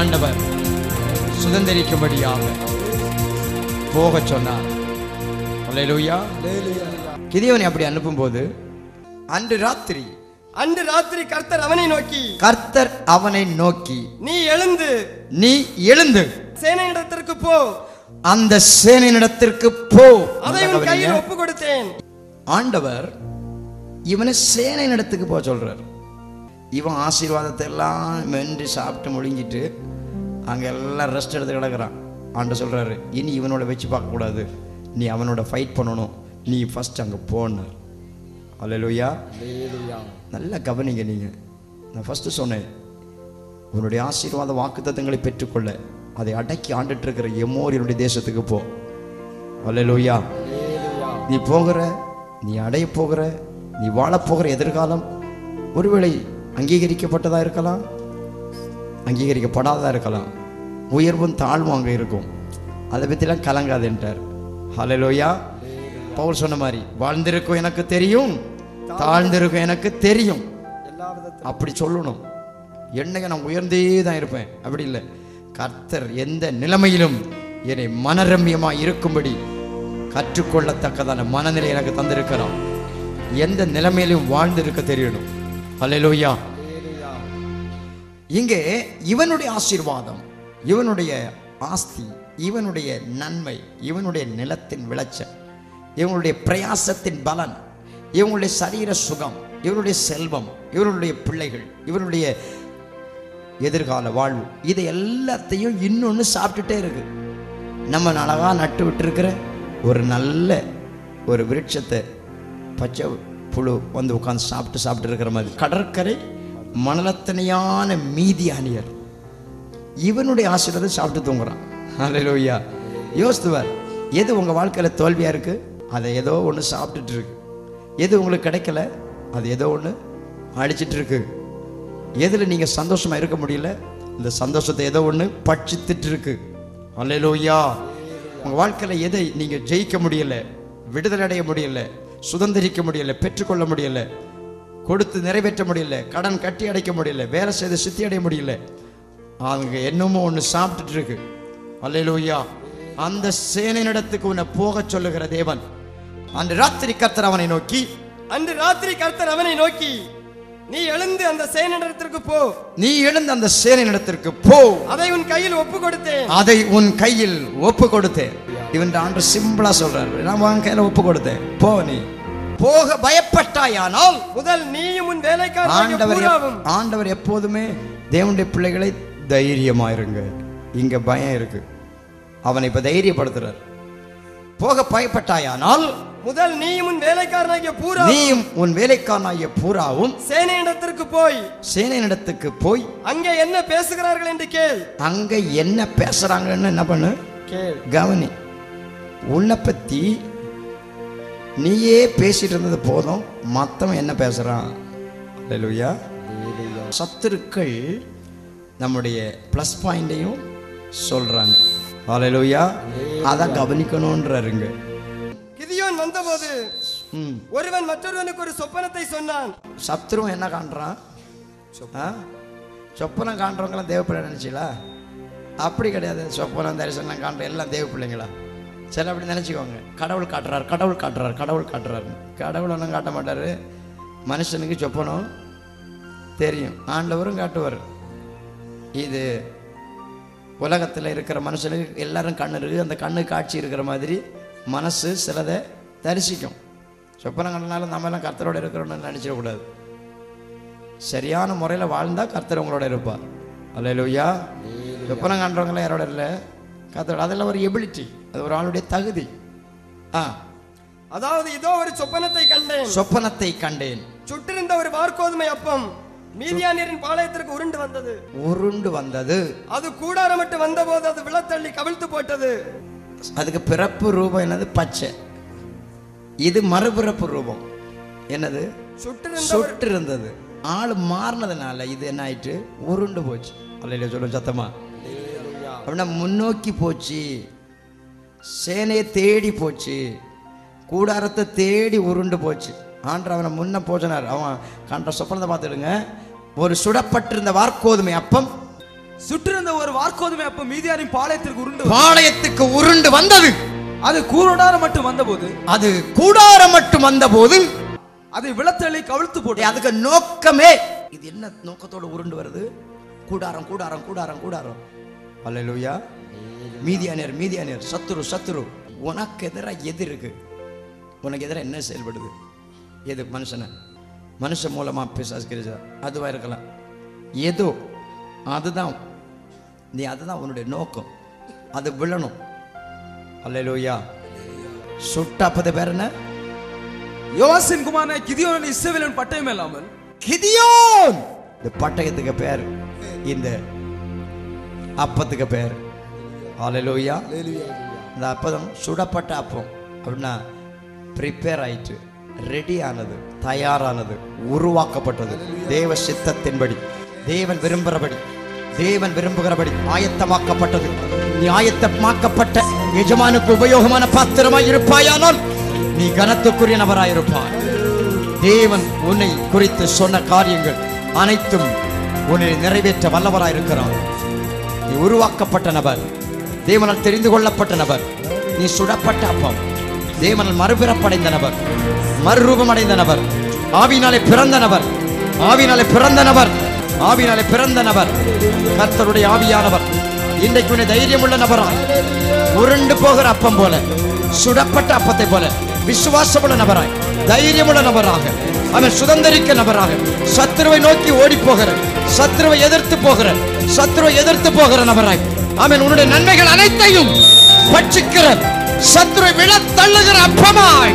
ஆண்டவர் சுதந்தரிக்கும்படியாக போக சொன்னார். கிதியோனை அப்படி அனுப்பும்போது அன்று ராத்திரி கர்த்தர் அவனை நோக்கி நீ எழுந்து சேனையினிடத்திற்கு போ அதை உன் கையில் ஒப்பு கொடுத்தேன். ஆண்டவர் இவனை சேனையினிடத்துக்கு போக சொல்றார். இவன் ஆசீர்வாதத்தை எல்லாம் மென்று சாப்பிட்டு முடிஞ்சிட்டு அங்க எல்லாம் ரெஸ்ட் எடுத்து கிடக்குறான். ஆண்டவர் சொல்றாரு, இனி இவனோட வச்சு பார்க்க கூடாது, நீ அவனோட ஃபைட் பண்ணணும், நீ ஃபர்ஸ்ட் அங்கே போனார். அல்லேலூயா. நல்லா கவனிங்க. நீங்கள் நான் ஃபஸ்ட்டு சொன்னேன், உன்னுடைய ஆசீர்வாத வாக்குத்தத்தங்களை பெற்றுக்கொள்ள அதை அடக்கி ஆண்டுட்டு இருக்கிற எமோரியனுடைய தேசத்துக்கு போ. அல்லேலூயா. நீ போகிற, நீ அடைய போகிற, நீ வாழப்போகிற எதிர்காலம் ஒருவேளை அங்கீகரிக்கப்பட்டதாக இருக்கலாம், அங்கீகரிக்கப்படாததாக இருக்கலாம், உயர்வும் தாழ்வும் அங்கே இருக்கும். அதை பற்றிலாம் கலங்காதுன்றார். ஹல்லேலூயா. பவுல் சொன்ன மாதிரி வாழ்ந்திருக்கும் எனக்கு தெரியும், தாழ்ந்திருக்கும் எனக்கு தெரியும். அப்படி சொல்லணும். என்னங்க, நான் உயர்ந்தே தான் இருப்பேன். அப்படி இல்லை, கர்த்தர் எந்த நிலைமையிலும் என்னை மனரம்யமாக இருக்கும்படி கற்றுக்கொள்ளத்தக்கதான மனநிலை எனக்கு தந்திருக்கிறான். எந்த நிலைமையிலும் வாழ்ந்திருக்க தெரியணும். ஹல்லேலூயா. இங்கே இவனுடைய ஆசீர்வாதம், இவனுடைய ஆஸ்தி, இவனுடைய நன்மை, இவனுடைய நிலத்தின் விளைச்சல், இவனுடைய பிரயாசத்தின் பலன், இவனுடைய சரீர சுகம், இவனுடைய செல்வம், இவனுடைய பிள்ளைகள், இவனுடைய எதிர்கால வாழ்வு, இதை எல்லாத்தையும் இன்னொன்று சாப்பிட்டுட்டே இருக்கு. நம்ம அழகாக நட்டு விட்டுருக்கிற ஒரு நல்ல ஒரு விருட்சத்தை பச்சை புழு வந்து உட்காந்து சாப்பிட்டு இருக்கிற மாதிரி கடற்கரை மணலத்தனையான மீதியானியர் இவனுடைய ஆசீர்வாதத்தை சாப்பிட்டு தூங்குறான். ஹல்லேலூயா. யோசித்துவார், எது உங்கள் வாழ்க்கையில் தோல்வியாக இருக்குது, அதை ஏதோ ஒன்று சாப்பிட்டுட்டு இருக்கு. எது உங்களுக்கு கிடைக்கல, அது ஏதோ ஒன்று அழிச்சிட்ருக்கு. எதில் நீங்கள் சந்தோஷமாக இருக்க முடியல, இந்த சந்தோஷத்தை ஏதோ ஒன்று பட்சித்துட்ருக்கு. அல்லேலூயா. உங்கள் வாழ்க்கையில் எதை நீங்கள் ஜெயிக்க முடியலை, விடுதலை அடைய முடியலை, சுதந்திரிக்க முடியலை, பெற்றுக்கொள்ள முடியலை, கொடுத்து நிறைவேற்ற முடியல, கடன் கட்டி அடைக்க முடியல, வேலை செய்து சித்தி அடைய முடியல, அவங்க என்னமோ ஒன்று சாப்பிட்டுட்ருக்கு. அல்லேலூயா. அந்த சேனையினிடத்துக்கு உன்னை போக சொல்லுகிற தேவன் அன்று ராத்திரி கர்த்தர் அவனை நோக்கி நீ எழுந்து அந்த சேனையினிடத்திற்கு போ அதை உன் கையில் ஒப்பு கொடுத்தேன். இவன் ஆண்டு சிம்பிளா சொல்றாரு, நான் உன் கையில ஒப்பு கொடுத்தேன், போ. நீ போக பயப்பட்டாயானால் முதல் நீயும் உன் வேலைக்காரனும். ஆண்டவர் எப்போதுமே தேவனுடைய பிள்ளைகளை தைரியமாயிருங்க. இங்க பயம் இருக்கு. அவனை இப்ப தைரியப்படுத்துறார். போக பயப்பட்டாயானால் முதல் நீயும் உன் வேலைக்காரனாகிய பூராவும் சேனையினிடத்திற்கு போய் அங்கே என்ன பேசுகிறார்கள் என்று கேள். அங்கே என்ன பேசுறாங்கன்னு என்ன பண்ணு, கவனி. உன்னை பத்தி நீயே பேசிட்டு இருந்தது போதும், மத்தவன் என்ன பேசுறான். அல்லேலூயா. சத்துருக்கள் நம்முடைய பிளஸ் பாயிண்டையும் சொல்றாங்க. ஹல்லேலூயா. அத கவனிக்கணும்ன்றாருங்க. கிதியோன் வந்தபோது ஒருவன் மற்றொருவனுக்கு ஒரு சொப்பனத்தை சொன்னான். சத்துருவன் என்ன காண்றான்? சொப்பனம் காண்றவங்களாம் தேவ பிள்ளை நினைச்சீங்களா? அப்படி கிடையாது. சொப்பனம் தரிசனம் காண்ற எல்லாம் தேவ பிள்ளைங்களா? சரி, அப்படி நினைச்சுக்கோங்க. கடவுள் காட்டுறாரு. கடவுள் ஒன்றும் காட்ட மாட்டாரு. மனுஷனுக்கு சொப்பனம் தெரியும், ஆண்டவரும் காட்டுவார். இது உலகத்தில் இருக்கிற மனுஷனுக்கு எல்லாரும் கண்ணு இருக்குது. அந்த கண்ணு காட்சி இருக்கிற மாதிரி மனசு சிலதை தரிசிக்கும். சொப்பனங்கள்னால நம்மெல்லாம் கர்த்தரோட இருக்கிறோன்னு நினச்சிடக்கூடாது. சரியான முறையில் வாழ்ந்தால் கர்த்தர் உங்களோட இருப்பார். அல்லேலூயா. சொப்பனம் காண்றவங்களாம் யாரோட இல்லை, கர்த்தரோட. அதெல்லாம் ஒரு எபிலிட்டி, அது ஒரு ஆளுடைய தகுதி. அதாவது இதோ ஒரு சொப்பனத்தை கண்டேன். சுட்டிருந்த ஒரு வார்கோதுமை அப்பம் மீதியானியரின் பாளையத்திற்கு உருண்டு வந்தது. அது கூடாரமட்டு வந்தபோது அது விழத்தள்ளி கவிழ்த்து போட்டது. அதுக்கு பிறப்பு ரூபம் என்னது? பச்சை. இது மறுபிறப்பு ரூபம் என்னது? சுட்டிருந்தது. ஆள் மாறினதுனால இது என்ன ஆயிட்டு? உருண்டு போச்சு. அல்லேலூயா. சொல்லுங்க சத்தமா. அப்படின்னா முன்னோக்கி போச்சு, சேனையை தேடி போச்சு, கூடாரத்தை தேடி உருண்டு போச்சு. ஆண்டவர் அவனை முன்ன போஜனார். அவன் கண்ட சொப்பனத்தை பார்த்துடுங்க. ஒரு சுடப்பட்டிருந்த வார்கோதுமை அப்பம் சுற்றிருந்த ஒரு வார்கோதுமை அப்ப மீதியாரின் பாளையத்துக்கு உருண்டு வந்தது. அது கூடாரம் மட்டும் வந்தபோது அது விளத்தலை கவிழ்த்து போட்டு அதுக்கு நோக்கமே இது என்ன நோக்கத்தோடு உருண்டு வருது? கூடாரம் கூடாரம் கூடாரம் கூடாரம். அல்லேலூயா. மீதியானியர் மீதியானியர் சத்துரு சத்துரு உனக்கு எதிராக எது இருக்கு? உனக்கு எதிராக என்ன செயல்படுது? எது? மனுஷனை மனுஷன் மூலமா பேசாது அதுவா இருக்கலாம் ஏதோ. அதுதான் நீ, அதுதான் உன்னுடைய நோக்கம். அது விழணும். அல்லேலூயா. சுட்டாப்பது பேர் என்ன? யோவாசின் குமாரனே கிதியோன் இஸ்ரவேலின் பட்டயம் இல்லாமல் கிதியோன். இந்த பட்டயத்துக்கு பேர், இந்த அப்பத்துக்கு பேர். அல்லேலூயா. இந்த அப்பதம் சுடப்பட்ட அப்பம் அப்படின்னா ப்ரிப்பேர் ஆயிட்டு ரெடி ஆனது, தயாரானது, உருவாக்கப்பட்டது. தேவ சித்தத்தின்படி, தேவன் விரும்புகிறபடி, தேவன் விரும்புகிறபடி ஆயத்தமாக்கப்பட்டது. நீ ஆயத்தமாக்கப்பட்ட எஜமானுக்கு உபயோகமான பாத்திரமாய் இருப்பாயானால் நீ கனத்துக்குரிய நபராயிருப்பாய். தேவன் உன்னை குறித்து சொன்ன காரியங்கள் அனைத்தும் உன்னை நிறைவேற்ற வல்லவராயிருக்கிறான். நீ உருவாக்கப்பட்ட நபர், தேவனால் தெரிந்து கொள்ளப்பட்ட நபர், நீ சுடப்பட்ட அப்பம், தேவனால் மறுபிறப்படைந்த நபர், மறுரூபமடைந்த நபர், ஆவினாலே பிறந்த நபர், ஆவினாலே பிறந்த நபர், ஆவினாலே பிறந்த நபர், கர்த்தருடைய ஆவியானவர் இன்றைக்கு உன்னை தைரியம் உள்ள நபராய், உருண்டு போகிற அப்பம் போல, சுடப்பட்ட அப்பத்தை போல விசுவாசமுள்ள நபராய், தைரியமுள்ள நபராக, அவன் சுதந்திரிக்க நபராக, சத்துருவை நோக்கி ஓடி போகிற, சத்துருவை எதிர்த்து போகிற, சத்துருவை எதிர்த்து போகிற நபராய், அவன் உன்னுடைய நன்மைகள் அனைத்தையும் பட்சிக்கிற, சத்துருவை விழ தள்ளுகிற அப்பமாய்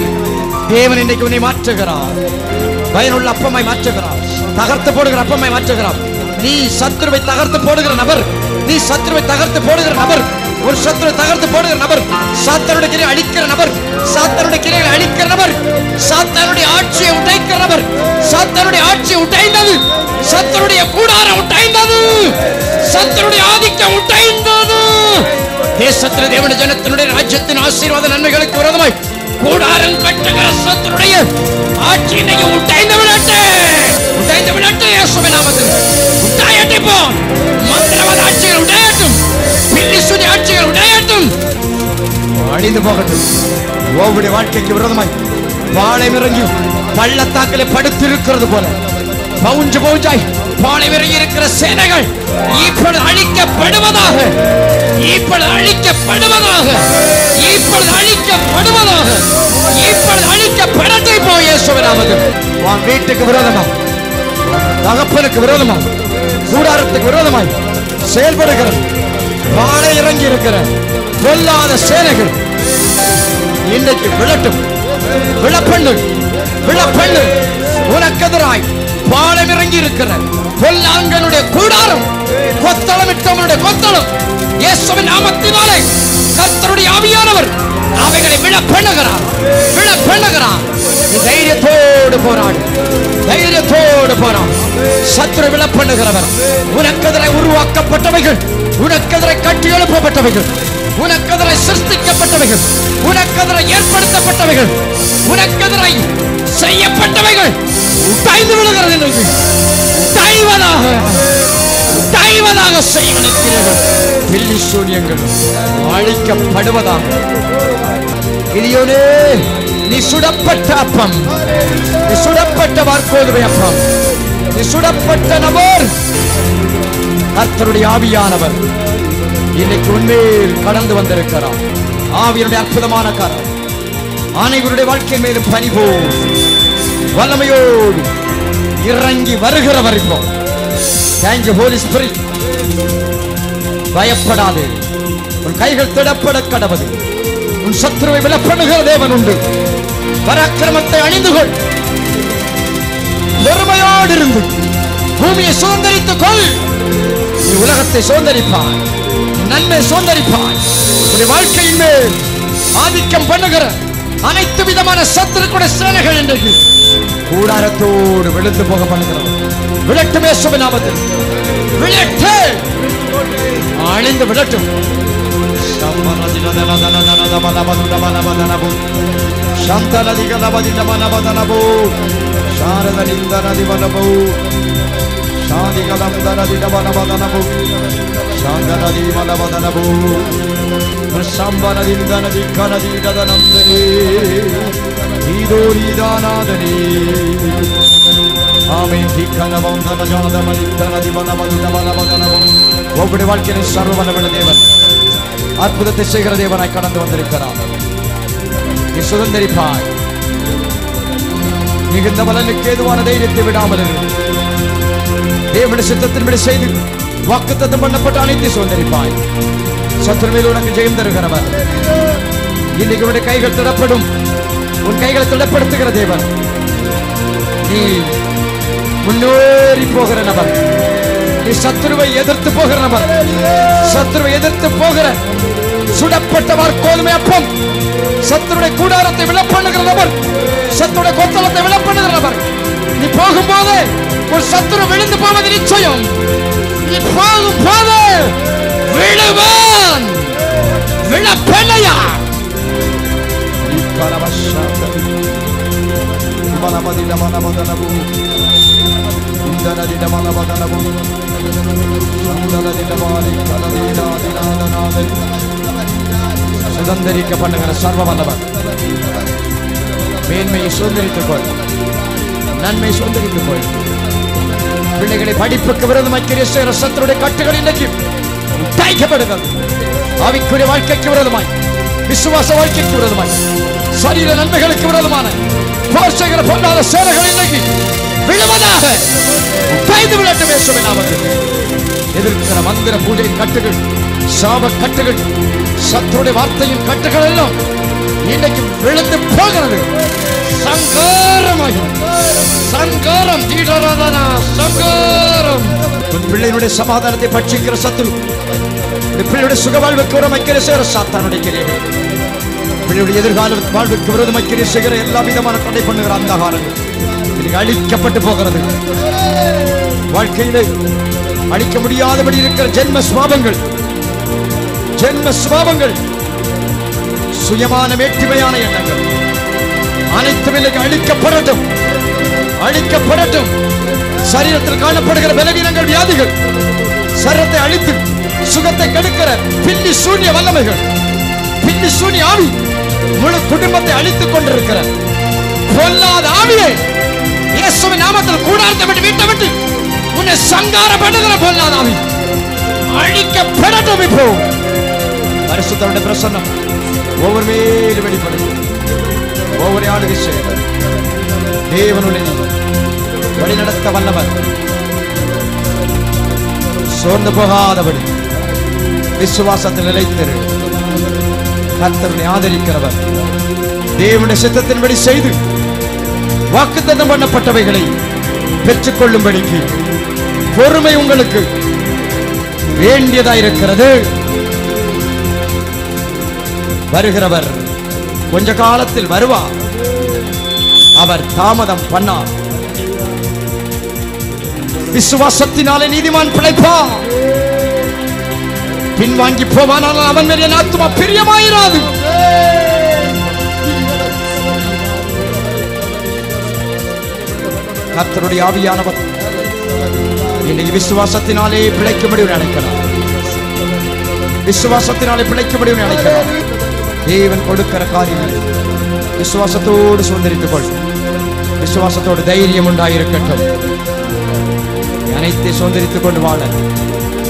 தேவன் இன்றைக்கு உன்னை மாற்றுகிறார். பயனுள்ள அப்பமாய் மாற்றுகிறார், தகர்த்து போடுகிற அப்பமாய் மாற்றுகிறார். நீ சத்துருவை தகர்த்து போடுகிற நபர், நீ சத்துருவை தகர்த்து போடுகிற நபர், ஒரு சத்துருவை தகர்த்து போடுகிற நபர், சாத்தானுடைய கிரியை அழிக்கிற நபர், சாத்தானுடைய கிரியை அழிக்கிற நபர், சாத்தானுடைய ஆட்சியை உடைக்கிற நபர். சாத்தானுடைய ஆட்சி உடைந்தது, சத்துருடைய கூடாரம் உடைந்தது, சத்துருடைய ஆதிக்கம் உடைந்தது. தேசத்தில் தேவனுடைய ஜனத்தினுடைய ராஜ்யத்தின் ஆசீர்வாத நன்மைகளுக்கு விரோதமாய் கூடாரம் கட்டுகிற சத்துருடைய ஆட்சி இன்னைக்கு உடைந்து விடட்டு, உடைந்து விடட்டு. இயேசுவின் நாமத்தில் உடையட்டு. போ மந்திரவாத ஆட்சிகள் உடையட்டும், பில்லிசுடைய ஆட்சிகள் உடையட்டும், அழிந்து போகட்டும். ஒவ்வொரு வாழ்க்கைக்கு விரோதமாய் பாளையம் இறங்கி பள்ளத்தாக்கிலே படுத்திருக்கிறது போல பவுஞ்சு பவுஞ்சாய் பாளையம் இறங்கி இருக்கிற சேனைகள் இப்பொழுது அழிக்கப்படுவதாக, இப்பொழுது அழிக்கப்படுவதாக, இப்பொழுது அழிக்கப்படுவதாக, இப்பொழுது அழிக்கப்படத்தை போய் இயேசுவின் நாமத்தில். உன் வீட்டுக்கு விரோதமா, தகப்பனுக்கு விரோதமாய், கூடாரத்துக்கு விரோதமாய் செயல்படுகிற வாழை இறங்கி இருக்கிற பொல்லாத சேனைகள் இன்றைக்கு விழட்டும், விழப்பண்ணு, விழப்பண்ணு. உனக்கெதிராய் பாலம் இறங்கி இருக்கிற பொல்லாங்கனுடைய கூடாரம், கொத்தளமிட்டவனுடைய கொத்தளம் இயேசுவின் நாமத்தினாலே கர்த்தருடைய ஆவியானவர் அவைகளை விழப்பண்ணுகிறார், விழப்பண்ணுகிறார். தைரியத்தோடு போராடு, தைரியத்தோடு போராடு. சத்துரு விழப்பண்ணுகிறவர். உனக்கெதிரை உருவாக்கப்பட்டவைகள், உனக்கெதிரை கட்டி எழுப்பப்பட்டவைகள், உனக்கெதிரை சிருஷ்டிக்கப்பட்டவைகள், உனக்கெதிரை ஏற்படுத்தப்பட்டவைகள், உனக்கெதிரை செய்யப்பட்டவைகள் உடைந்து விழுகிறது. உடைவதாக, உடைவதாக செய்வதற்கிறீர்கள். பில்லி சூரியங்கள் அழிக்கப்படுவதாக. கிதியோனே நீ சுடப்பட்ட அப்பம், நீ சுடப்பட்ட வார்க்கோதுமை அப்பம், நீ சுடப்பட்ட நபர். கர்த்தருடைய ஆவியானவர் இன்னைக்கு உண்மையில் கடந்து வந்திருக்கிறார். ஆவியனுடைய அற்புதமான கரம் ஆணைகளுடைய வாழ்க்கை மேலும் பணிபோ வல்லமையோடு இறங்கி வருகிற வரைக்கும். Thank you Holi spirit. பயப்படாதே, உன் கைகள் திடப்பட கடவுது. உன் சத்துருவை விலப்படுகிற தேவன் உண்டு. பராக்கிரமத்தை அணிந்து கொள், பெருமையோடு இருந்து பூமியை சுதந்தரித்துக் கொள். நீ உலகத்தை சுதந்தரிப்பாய், நன்மை சுதந்தரிப்பாய். உன் வாழ்க்கையின் மேல் ஆதிக்கம் பண்ணுகிற அனைத்து விதமான சத்துருக்குடைய சேனைகள் இன்றைக்கு கூடாரத்தோடு விழுந்து போக பண்ணுகிறது. விளட்டுமே சுபநாமது விளட்டு, அழிந்து விளட்டும். சாரதிகோ Shanti kada mudana di nabana badana bu Shandana di mana badana bu Prashambana di mudana di kana di dadanandani Idori danadani Amin di kana bandana jada malindana di mana badana bu Ogudi valkene sarvana veda devan Atbhudathe shekara devanai kadandu vandirikkaran Yesudan deripai Niganda valalikku eduvaana dheirathai vidamalai Devana siddhathinte seidu vakkathathu pannapatta anitya sundaripai Sathru melu unakku jayam tharugaravar Innikku unde kaigal thudappadum un kaigale thudappaduthugira devan Nee munneri pogara nabar nee sathruve edirthu pogara sudapatta varkolme appam Saturday Kudarat, they will up under the rubber. Saturday Kotal, they will up under the rubber. The Pogu Pale, for Saturday, win the Pama de Chayam. The Pogu Pale, Villavan, Villa Pelaya, Kalavasha, Banabadi, Banabadanabu, Dana di Banabadanabu, Dana di Dabadi, Dana di Dana. Sundari Kapanagana Sarva Vanava. Main may Sundari to boy. None may Sundari to boy. Pretty Paddy Pukaver and my career, a Saturday category in the gym. Take a better. Avi could have kicked you out of the mind. Missuvasa kicked you out of the mind. Sadi and Unbecker Kura the man. First, I got upon the Sarah in the gym. Villamana. Pay the letter to Messumanava. Either Karamanda put in category. Sava Katagat, Saturday Varta in Katakarello, in the brilliant program, Sankaram, Sankaram, Tidarana, Sankaram, Brilliant Samada, the Pachikar Satu, the Brilliant Sugaval with Kura Makarasar, Satan, the Kiri, Brilliant Hall with Kura Makiri Segre, and Lavi the Manapati from the Randa Haran, the Adi Kapata Pogra, what came there? Adi Kamudia, the Medical Genmas Wabangal. Jenma Swabangal Suyamana Metimayana Yanaka Anitamilak Adikaparatum Adikaparatum Sariatakana Padaka Belavina Yadigal Sarate Aditim Sugata Kadakara Pindi Sunya Valamagar Pindi Sunya Ami would have put him at the Aditakundrakara Polla the Ami Yes, so in Amatal Kuda the Medivitavati when a Sangara Padaka Polla Ami Adikaparatum before. Aristotle depression over me, liberty for it. Over the other is even only. But in another Kavanaba, so the Boha, the body. This was at the late period. Hunter the other Icaraba. They would have said that anybody said it. Walk at the number of Patavagani, Petricolum Bediki, Forma Ungalaku, India director. வருகிறவர் கொஞ்ச காலத்தில் வருவார் அவர் தாமதம் பண்ணார் விசுவாசத்தினாலே நீதிமான் பிழைப்பார் பின்வாங்கி போவானால் அவன் மேல் என் ஆத்துமா பிரியமாயிராது கர்த்தருடைய ஆவியானவர் என்னை விசுவாசத்தினாலே பிழைக்கும்படி அழைக்கிறார் விசுவாசத்தினாலே பிழைக்கும்படி அழைக்கிறார் Even Kodukakari, Viswasatur Sundarikapur, Viswasatur, Dayamundai Katam, Yanit Sundarikapurwana,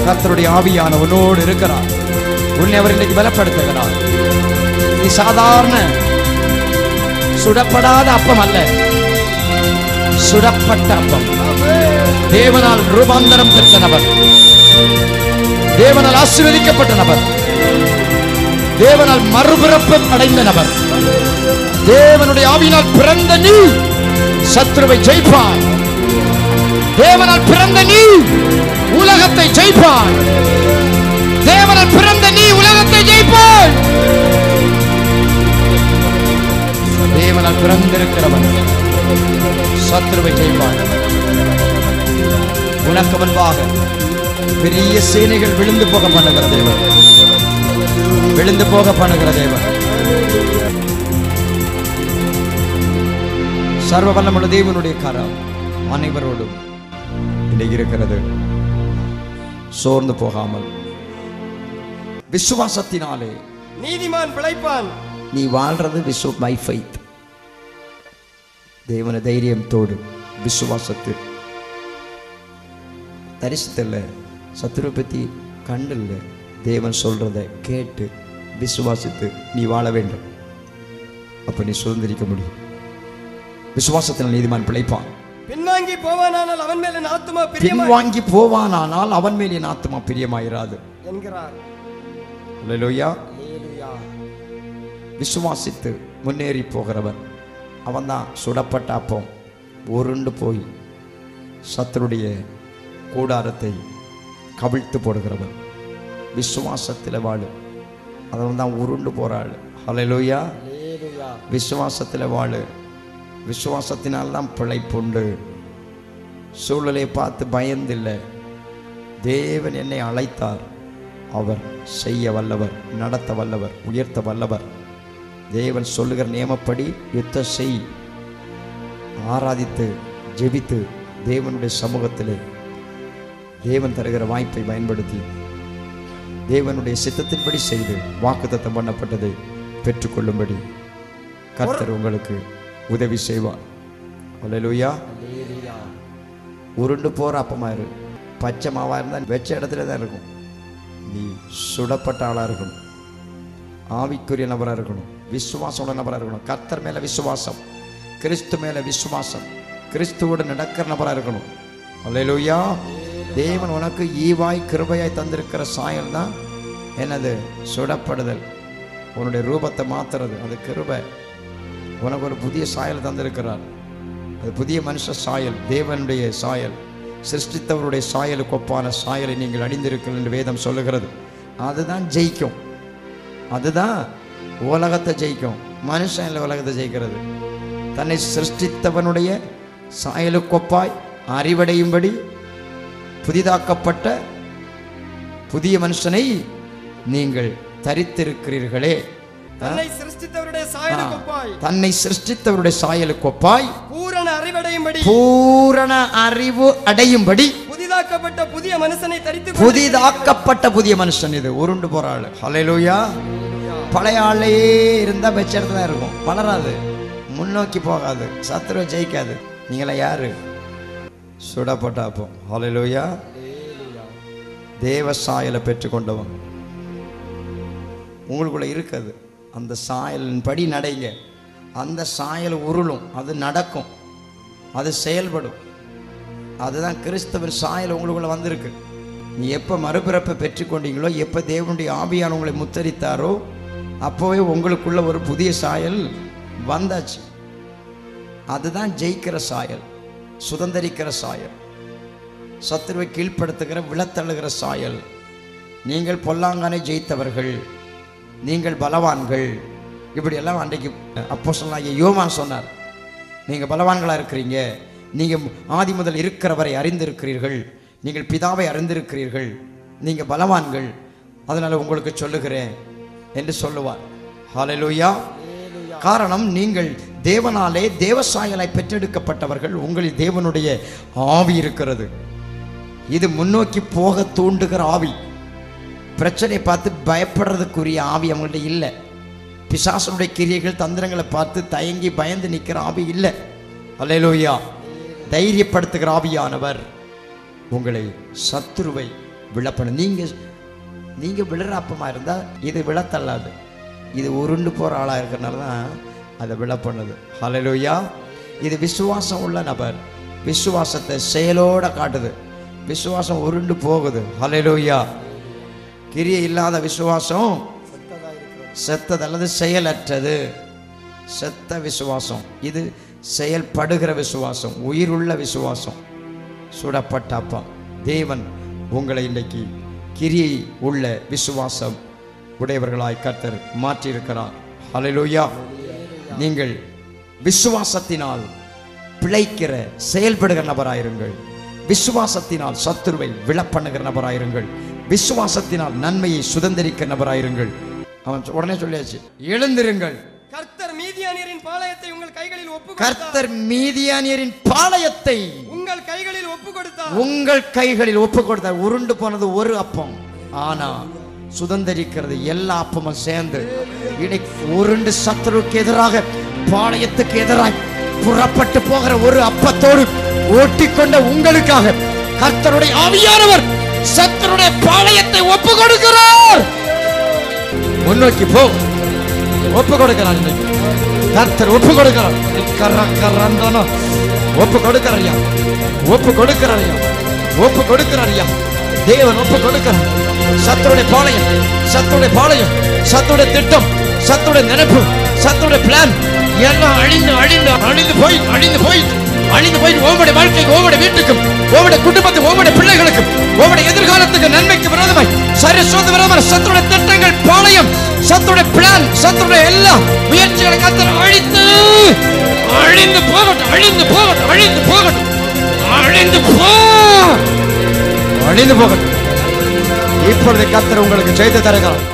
Kathuri Aviana, Unod Rikara, would never develop at the Gara. Isadarna Sudapada Apamale Sudapatapam, Devanal Rubandaram Katanabar, Devanal Asivika Patanabar. தேவனால் மறுபிறப்பம் அடைந்த நபர் தேவனுடைய ஆவியால் பிறந்த நீ சத்துருவை ஜெயிப்பாய் தேவனால் பிறந்த நீ உலகத்தை ஜெயிப்பாய் தேவனால் பிறந்த நீ உலகத்தை ஜெயிப்பாய் தேவனால் பிறந்திருக்கிறவன் சத்துருவை ஜெயிப்பாய் உனக்கு முன்பாக பெரிய சேனைகள் விழுந்து போக பண்ணுகிற தேவன் விழுந்து போக பண்ணுகிற தேவன் சர்வ வல்லமுள்ள தேவனுடைய கரம் அனைவரோடும் விலையிருக்கிறது. சோர்ந்து போகாமல் விசுவாசத்தினாலே நீதிமான் பிழைப்பான். நீ வாழ்றது பை ஃபெய்த், தேவன தைரியத்தோடு விசுவாசத்தில். தரிசனத்தில் சத்துருவை பற்றி கண்டில் தேவன் சொல்றதை கேட்டு விசுவாசித்து நீ வாழ வேண்டும். அப்போ நீ சுதந்திரிக்க முடியும். விசுவாசத்தில் நீதிமான் பிழைப்பான். பின்வாங்கி போவானால் அவன் மேல் என் ஆத்துமா பிரியமாயிராது. பின்வாங்கி போவானால் அவன் மேல் என் ஆத்துமா பிரியமாயிராது என்கிறார். அல்லேலூயா. விசுவாசித்து முன்னேறி போகிறவன் அவன் தான் சுடப்பட்ட அப்பம் உருண்டு போய் சத்துருடைய கூடாரத்தை கவிழ்த்து போடுகிறவன். விசுவாசத்தில் வாழு. அவன் தான் உருண்டு போகிறாள். ஹல்லேலூயா. விசுவாசத்தில் வாழு. விசுவாசத்தினால்தான் பிழைப்புண்டு. சூழலை பார்த்து பயந்தில்லை. தேவன் என்னை அழைத்தார். அவர் செய்ய வல்லவர், நடத்த வல்லவர், உயர்த்த வல்லவர். தேவன் சொல்லுகிற நியமப்படி யுத்தம் செய். ஆராதித்து ஜெபித்து தேவனுடைய சமூகத்திலே தேவன் தருகிற வாய்ப்பை பயன்படுத்தி தேவனுடைய சித்தத்தின்படி செய்து வாக்குத்தத்தம் பண்ணப்பட்டதை பெற்றுக்கொள்ளும்படி கர்த்தர் உங்களுக்கு உதவி செய்வார். அல்லேலூயா. உருண்டு போற அப்பமா இரு. பச்சை மாவா இருந்தால் வெச்ச இடத்துல தான் இருக்கும். நீ சுடப்பட்ட ஆளாக இருக்கணும். ஆவிக்குரிய நபராக இருக்கணும். விசுவாசோட நபராக இருக்கணும். கர்த்தர் மேலே விசுவாசம், கிறிஸ்து மேலே விசுவாசம், கிறிஸ்துவோடு நடக்கிற நபராக இருக்கணும். அல்லேலூயா. தேவன் உனக்கு ஈவாய் கிருபையாய் தந்திருக்கிற சாயல் தான் என்னது? சுடப்படுதல். உன்னுடைய ரூபத்தை மாற்றுறது அது கிருபை. உனக்கு ஒரு புதிய சாயல் தந்திருக்கிறார். அது புதிய மனுஷ சாயல், தேவனுடைய சாயல், சிருஷ்டித்தவருடைய சாயலுக்கு ஒப்பான சாயலை நீங்கள் அணிந்திருக்கிறீர்கள் என்று வேதம் சொல்லுகிறது. அதுதான் ஜெயிக்கும். அதுதான் உலகத்தை ஜெயிக்கும். மனுஷன் இல்லை உலகத்தை ஜெயிக்கிறது. தன்னை சிருஷ்டித்தவனுடைய சாயலுக்கொப்பாய் அறிவடையும்படி புதிதாக்கப்பட்ட புதிய மனுஷனை நீங்கள் தரித்திருக்கிறீர்களே. தன்னை சிருஷ்டித்தவருடைய சாயலுக்கொப்பாய் பூரண அறிவு அடையும்படி புதிதாக்கப்பட்ட புதிய மனுஷனை தரித்து புதிதாக்கப்பட்ட புதிய மனுஷன். இது உருண்டு போறாள். ஹல்லேலூயா. பழைய ஆளே இருந்தா வெச்சறதுல இருக்கும். வளராது, முன்னோக்கி போகாது, சத்துருவை ஜெயிக்காது. நீங்கள யாரு? சுடப்பட்டாப்போம். ஹல்லேலூயா. தேவ சாயலை பெற்றுக்கொண்டவன் உங்களுக்குள்ள இருக்குது. அந்த சாயலின் படி நடைங்க. அந்த சாயல் உருளும், அது நடக்கும், அது செயல்படும். அதுதான் கிறிஸ்தவர் சாயல் உங்களுக்குள்ள வந்திருக்கு. நீ எப்போ மறுபிறப்பை பெற்றுக்கொண்டீங்களோ, எப்போ தேவனுடைய ஆவியான உங்களை முத்தரித்தாரோ, அப்போவே உங்களுக்குள்ள ஒரு புதிய சாயல் வந்தாச்சு. அதுதான் ஜெயிக்கிற சாயல், சுதந்திரிக்கிற சாயல், சத்துருவை கீழ்ப்படுத்துகிற விழத்தழுகிற சாயல். நீங்கள் பொல்லாங்கானை ஜெயித்தவர்கள், நீங்கள் பலவான்கள். இப்படியெல்லாம் அன்றைக்கு அப்போஸ்தலனாகிய யோவான் சொன்னார். நீங்கள் பலவான்களாக இருக்கிறீங்க. நீங்கள் ஆதி முதல் இருக்கிறவரை அறிந்திருக்கிறீர்கள். நீங்கள் பிதாவை அறிந்திருக்கிறீர்கள். நீங்கள் பலவான்கள். அதனால் உங்களுக்கு சொல்லுகிறேன் என்று சொல்லுவார். ஹல்லேலூயா. காரணம், நீங்கள் தேவனாலே தேவசாயலை பெற்றெடுக்கப்பட்டவர்கள். உங்களில் தேவனுடைய ஆவி இருக்கிறது. இது முன்னோக்கி போக தூண்டுகிற ஆவி. பிரச்சனையை பார்த்து பயப்படுறதுக்குரிய ஆவி அவங்கள்ட்ட இல்லை. பிசாசனுடைய கிரியைகள் தந்திரங்களை பார்த்து தயங்கி பயந்து நிற்கிற ஆவி இல்லை. அல்லேலூயா. தைரியப்படுத்துகிற ஆவியானவர் உங்களை சத்துருவை விழப்பணும். நீங்கள் விழறப்பமாக இருந்தால் இது விழத்தள்ளாது. இது உருண்டு போகிற ஆளாக இருக்கிறனால தான் அதை விழப்பண்ணுது. ஹல்லேலூயா. இது விசுவாசம் உள்ள நபர். விசுவாசத்தை செயலோடு காட்டுது. விசுவாசம் உருண்டு போகுது. ஹல்லேலூயா. கிரியை இல்லாத விசுவாசம் செத்தது அல்லது செயலற்றது. செத்த விசுவாசம். இது செயல்படுகிற விசுவாசம், உயிருள்ள விசுவாசம். சுடப்பட்ட அப்பா தேவன் உங்களை இன்றைக்கு கிரியை உள்ள விசுவாசம் உடையவர்களாய் கர்த்தர் மாற்றியிருக்கிறார். ஹல்லேலூயா. நீங்கள் விசுவாசத்தினால் பிழைக்கிற செயல்படுகிற நபராயிருங்கள். விசுவாசத்தினால் சத்துருவை விழப்பண்ணுகிற நபராயிருங்கள். விசுவாசத்தினால் நன்மையை சுதந்திரிக்கிற நபராயிருங்கள். அவன் உடனே சொல்லியாச்சு, எழுந்திருங்கள். கர்த்தர் மீதியானியரின் பாளையத்தை உங்கள் கைகளில் ஒப்பு. கர்த்தர் மீதியானியரின் பாளையத்தை உங்கள் கைகளில் ஒப்பு கொடுத்தார். உருண்டு போனது ஒரு அப்பம், ஆனா சுதந்திரிக்கிறது எல்லா அப்பமும் சேர்ந்து. இன்னைக்கு உருண்டு சத்துருக்கு எதிராக, பாளையத்துக்கு எதிராக புறப்பட்டு போகிற ஒரு அப்பத்தோடு ஓட்டிக்கொண்ட உங்களுக்காக கர்த்தருடைய ஆவியானவர் சத்துருடைய பாளையத்தை ஒப்பு கொடுக்கிறார். முன்னோக்கி போ, ஒப்பு கொடுக்கிறார். கர்த்தர் ஒப்பு கொடுக்கிறார். ஒப்பு கொடுக்கிறார் ஐயா, ஒப்பு கொடுக்கிறார் ஐயா, ஒப்பு கொடுக்கிறார் ஐயா. தேவன் ஒப்பு கொடுக்கிறார். சத்துருடைய பாளையம், சத்துருடைய பாளையம், சத்துருடைய திட்டம், சத்துருடைய நினைப்பு, சத்துருடைய பிளான் எல்லாம் அழிந்து அழிந்து அழிந்து போய் அழிந்து போய் அழிந்து போய் ஓவடைய வாழ்க்கைக்கு, ஓவடைய வீட்டுக்கும், ஓவடைய குடும்பத்துக்கும், ஓவடைய பிள்ளைகளுக்கும், ஓவடைய எதிர்காலத்துக்கு, நன்மைக்கு விரோதமாய் சரசோத விரோதமான சத்துருடைய திட்டங்கள், பாளையம், சத்துருடைய பிளான், சத்துருடைய எல்லா முயற்சிகளை கத்தர் அழித்து அழிந்து போகட்டும், அழிந்து போகட்டும், அழிந்து போகட்டும், அழிந்து போ, அழிந்து போகட்டும். இப்பொழுது கத்தர் உங்களுக்கு செய்து தருகிறார்.